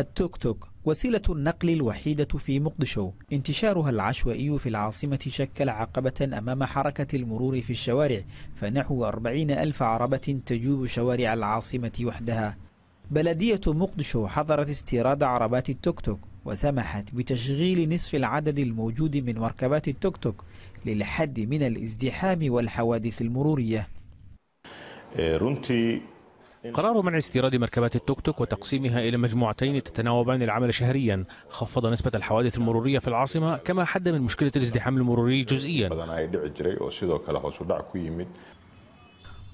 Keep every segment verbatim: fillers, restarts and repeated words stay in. التوك توك وسيلة النقل الوحيدة في مقديشو. انتشارها العشوائي في العاصمة شكل عقبة أمام حركة المرور في الشوارع، فنحو أربعين ألف عربة تجوب شوارع العاصمة وحدها. بلدية مقديشو حظرت استيراد عربات التوك توك وسمحت بتشغيل نصف العدد الموجود من مركبات التوك توك للحد من الازدحام والحوادث المرورية. قرار منع استيراد مركبات التوك توك وتقسيمها إلى مجموعتين تتناوبان العمل شهريا خفض نسبة الحوادث المرورية في العاصمة، كما حد من مشكلة الازدحام المروري جزئيا.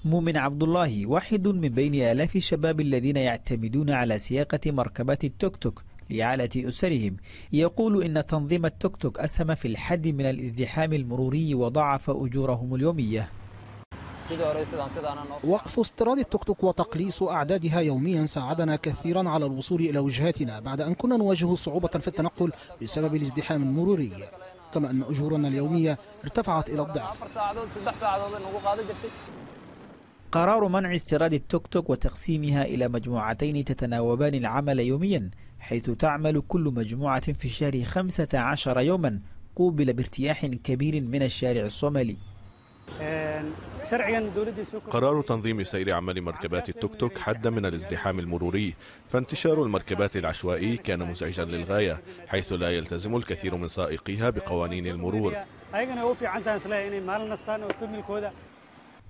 مؤمن عبد الله واحد من بين آلاف الشباب الذين يعتمدون على سياقة مركبات التوك توك لإعالة أسرهم، يقول إن تنظيم التوك توك أسهم في الحد من الازدحام المروري وضاعف أجورهم اليومية. وقف استيراد التوك توك وتقليص أعدادها يوميا ساعدنا كثيرا على الوصول إلى وجهاتنا بعد أن كنا نواجه صعوبة في التنقل بسبب الازدحام المروري، كما أن أجورنا اليومية ارتفعت إلى الضعف. قرار منع استيراد التوك توك وتقسيمها إلى مجموعتين تتناوبان العمل يوميا، حيث تعمل كل مجموعة في الشهر خمسة عشر يوما، قوبل بارتياح كبير من الشارع الصومالي. قرار تنظيم سير عمل مركبات التوك توك حد من الازدحام المروري، فانتشار المركبات العشوائي كان مزعجا للغاية، حيث لا يلتزم الكثير من سائقيها بقوانين المرور.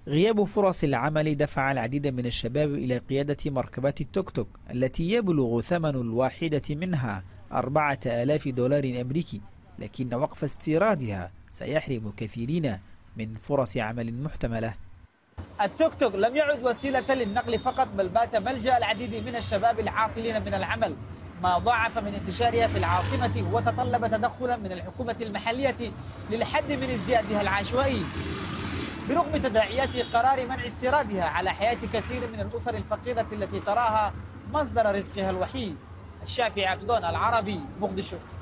غياب فرص العمل دفع العديد من الشباب إلى قيادة مركبات التوك توك التي يبلغ ثمن الواحدة منها أربعة آلاف دولار أمريكي، لكن وقف استيرادها سيحرم كثيرين من فرص عمل محتملة. التوك توك لم يعد وسيلة للنقل فقط، بل بات ملجأ العديد من الشباب العاطلين من العمل، ما ضاعف من انتشارها في العاصمة وتطلب تدخلا من الحكومة المحلية للحد من ازديادها العشوائي. برغم تداعيات قرار منع استيرادها على حياة كثير من الأسر الفقيرة التي تراها مصدر رزقها الوحيد. الشافعي عبد الله العربي، مقديشو.